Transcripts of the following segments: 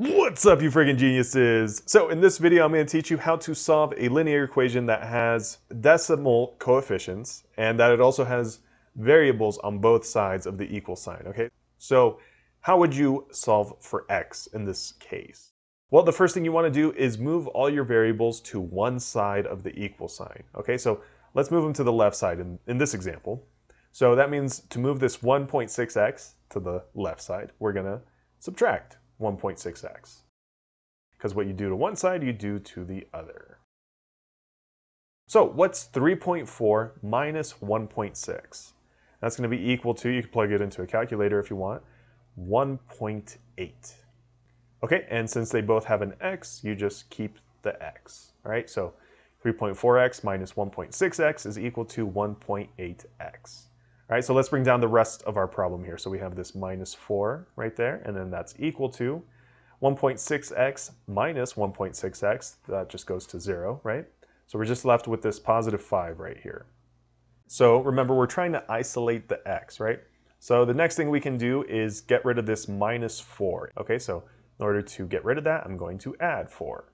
What's up, you friggin' geniuses? So in this video, I'm gonna teach you how to solve a linear equation that has decimal coefficients and that it also has variables on both sides of the equal sign, okay? So how would you solve for x in this case? Well, the first thing you wanna do is move all your variables to one side of the equal sign, okay? So let's move them to the left side in this example. So that means to move this 1.6x to the left side, we're gonna subtract 1.6x, because what you do to one side you do to the other. So what's 3.4 minus 1.6? That's going to be equal to, you can plug it into a calculator if you want, 1.8. Okay, and since they both have an x, you just keep the x. All right, so 3.4x minus 1.6x is equal to 1.8x. All right, so let's bring down the rest of our problem here. So we have this minus 4 right there, and then that's equal to 1.6x minus 1.6x. That just goes to 0, right? So we're just left with this positive 5 right here. So remember, we're trying to isolate the x, right? So the next thing we can do is get rid of this minus 4. Okay, so in order to get rid of that, I'm going to add 4.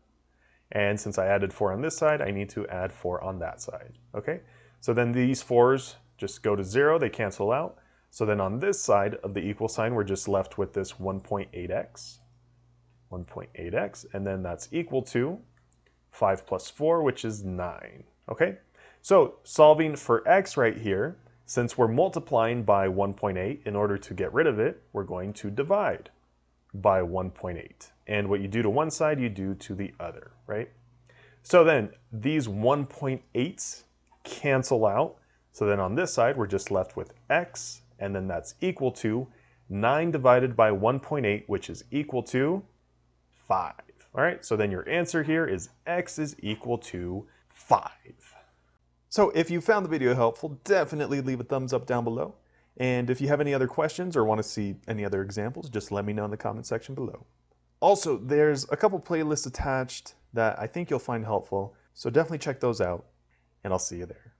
And since I added 4 on this side, I need to add 4 on that side, okay? So then these 4's just go to 0, they cancel out. So then on this side of the equal sign, we're just left with this 1.8x, and then that's equal to 5 plus 4, which is 9, okay? So solving for x right here, since we're multiplying by 1.8, in order to get rid of it, we're going to divide by 1.8. And what you do to one side, you do to the other, right? So then these 1.8s cancel out. So then on this side, we're just left with x, and then that's equal to 9 divided by 1.8, which is equal to 5. All right, so then your answer here is x is equal to 5. So if you found the video helpful, definitely leave a thumbs up down below. And if you have any other questions or want to see any other examples, just let me know in the comment section below. Also, there's a couple playlists attached that I think you'll find helpful, so definitely check those out, and I'll see you there.